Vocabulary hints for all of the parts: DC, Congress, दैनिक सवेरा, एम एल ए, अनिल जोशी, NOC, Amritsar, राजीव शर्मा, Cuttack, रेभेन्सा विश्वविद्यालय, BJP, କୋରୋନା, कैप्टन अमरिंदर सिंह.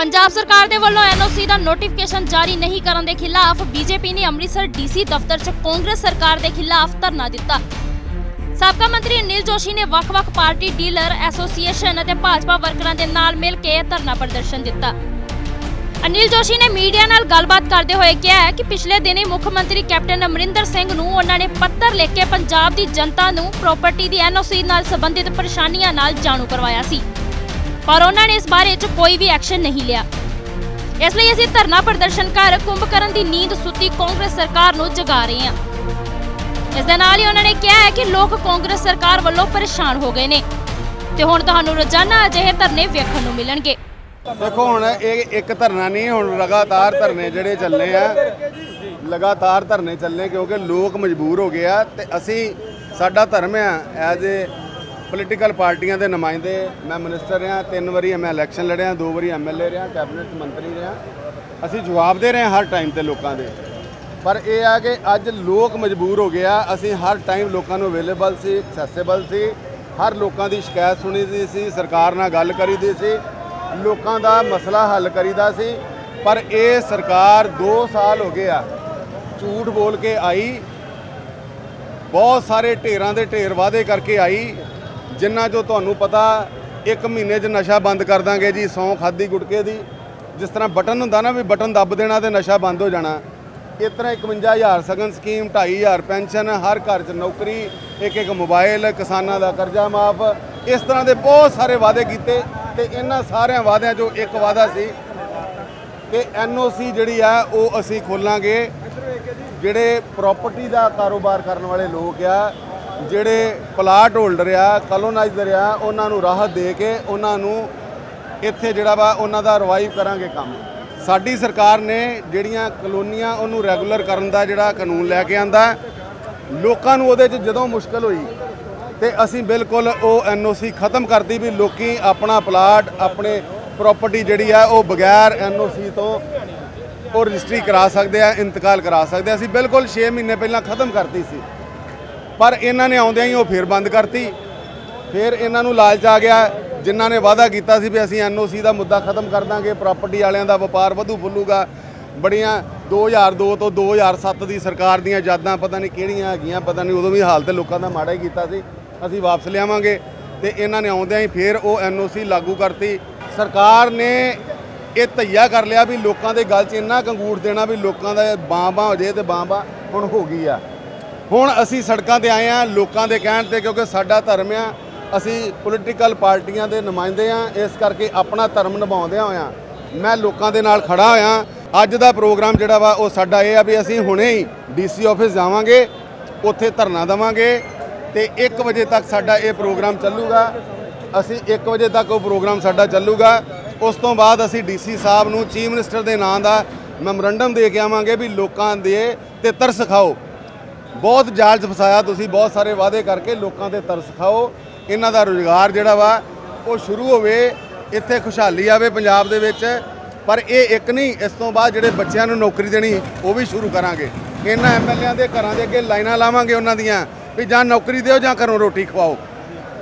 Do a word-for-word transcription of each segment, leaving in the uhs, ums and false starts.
पंजाब सरकार के वालों एनओसी का नोटिफिकेशन जारी नहीं करने के खिलाफ बीजेपी ने अमृतसर डीसी दफ्तर च कांग्रेस सरकार के खिलाफ धरना दिता। साबका मंत्री अनिल जोशी ने वख-वख पार्टी डीलर एसोसीएशन और भाजपा वर्करों के नाल मिल के धरना प्रदर्शन दिता। अनिल जोशी ने मीडिया नाल गलबात करते हुए कहा है कि पिछले दिन ही मुख्यमंत्री कैप्टन अमरिंदर सिंह नूं उन्होंने पत्र लिख के पंजाब की जनता नूं प्रॉपर्टी की एनओसी नाल संबंधित परेशानियां नाल जाणू करवाया सी, पर उन्होंने इस बारे च कोई भी एक्शन नहीं लिया। इसलिए असीं धरना प्रदर्शन कर कुंभकर्ण की नींद सुती कांग्रेस सरकार नूं जगा रहे हैं। इस दे नाल ही उन्होंने कहा है कि लोग कांग्रेस सरकार वालों परेशान हो गए ने ते हुण तुहानूं रोजाना अजिहे धरने वेखण नूं मिलणगे। देखो हुण इह इक धरना नहीं, हुण लगातार धरने जिहड़े चलने आ, लगातार धरने चलने क्योंकि लोग मजबूर हो गए आ ते असीं साडा धर्म आ एज ए पोलिटिकल पार्टियां दे नुमाइंदे। मैं मिनिस्टर रहा, तीन वारी मैं इलैक्शन लड़िया, दो वारी एम एल ए रहा, कैबिनेट मंत्री रहा। असी जवाब दे रहे हैं हर टाइम ते लोगों के, पर यह है कि अज लोग मजबूर हो गया। असी हर टाइम लोगों अवेलेबल सी, एक्सेसिबल सी, हर लोगों की शिकायत सुनी दी सी, सरकार नाल गल करी दी सी, लोगों का मसला हल करीदा सी। पर यह सरकार दो साल हो गया झूठ बोल के आई, बहुत सारे ढेरों के ढेर वादे करके आई, जिन्ना जो थानू पता एक महीने च नशा बंद कर देंगे जी, सौं खाधी गुटके दी, जिस तरह बटन होंदा ना भी बटन दब देना तो नशा बंद हो जाना। इस तरह इकवंजा हज़ार सगन स्कीम, ढाई हज़ार पेनशन, हर घर च नौकरी, एक एक मोबाइल, किसानों का कर्जा माफ, इस तरह के बहुत सारे वादे किए। तो इन्होंने सारे वादों चो एक वादा सी कि एन ओ सी जिहड़ी आ वह असीं खोलांगे। जिहड़े प्रॉपर्टी का कारोबार करने वाले लोग आ, जिहड़े प्लाट होल्डर आ, कॉलोनाइजर आ, उन्होंने राहत दे के उन्होंने इत्थे जिहड़ा वा उन्हां दा रिवाइव करांगे काम। साडी सरकार ने जिहड़ियां कलोनियां उन्होंने रैगूलर करन दा जिहड़ा कानून लैके आंदा, लोकां नूं उहदे च जदों मुश्किल होई ते असीं बिल्कुल वह एन ओ सी खत्म करती भी लोकी अपना प्लाट, अपने प्रॉपर्टी जिहड़ी आ वह बगैर एन ओ सी तो वो रजिस्ट्री करा सकते हैं, इंतकाल करा सकते। असीं बिल्कुल छे महीने पहलां खत्म करती सी, पर इन्होंने आउंदियां ही वो फिर बंद करती। फिर इन्हों लालच आ गया, जिन्हों ने वादा किया भी असीं एन ओ सी का मुद्दा खत्म कर देंगे, प्रॉपर्टी वालियां दा व्यापार वधू फुलूगा। बड़िया दो हज़ार दो तो दो हज़ार सत्त की सरकार दीयां यादां पता नहीं किहड़ियां हैगियां, पता नहीं उदों भी हालत लोगों का माड़ा ही किया सी, असीं वापस लियावांगे। तो इन्हों ने आउंदियां ही फिर वो एन ओ सी लागू करती। सरकार ने यह तैया कर लिया भी लोगों के गल च इन्ना कंगूठ देना भी लोगों का बां बां हो जाए, तो बां बां हुण हो गई आ। हुण असी सड़कों पर आए हैं लोगों के कहण ते, क्योंकि साडा धर्म आ, असी पोलिटिकल पार्टियां दे नुमाइंदे हाँ, इस करके अपना धर्म निभाउंदे होया मैं लोगों के नाल खड़ा होया। अज का प्रोग्राम जिहड़ा वा वो साडा इह आ भी असी हुणे ही डीसी ऑफिस जावांगे, उत्थे धरना देवांगे ते एक वजे तक साडा इह प्रोग्राम चलूगा। असी एक वजे तक वो प्रोग्राम साडा चलूगा, उस तो बाद असी डीसी साहब नूं चीफ मिनिस्टर के नां का मैमोरेंडम दे के आवांगे भी लोगों दे ते तरस खाओ, बहुत जाल च फसाया तुसी, बहुत सारे वादे करके लोगों के तरस खाओ, इन्हां दा रोजगार जिहड़ा वा वो शुरू होवे, इत्थे खुशहाली आवे पंजाब दे विच। पर यह एक नहीं, इस तो बाद जिहड़े बच्चों नूं नौकरी देनी वो भी शुरू करांगे। इन्हां एम एल ए दे घरां दे अगे लाइनां लावांगे उन्हां दियां भी जां नौकरी दिओ जां घरों रोटी खवाओ।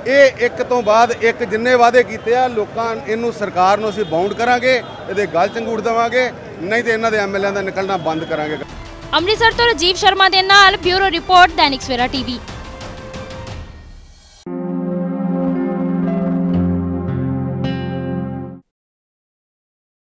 ये एक तो बाद एक जिन्ने वादे कीते आ लोकां इहनूं सरकार नूं असीं बाउंड करांगे, इहदे गल झंगूड़ देवांगे, नहीं तो इन्हां दे एम एल ए दा निकलना बंद करांगे। अमृतसर तो राजीव शर्मा के नाल bureau report, दैनिक सवेरा TV.